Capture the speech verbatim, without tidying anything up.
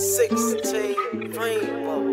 sixteen preme.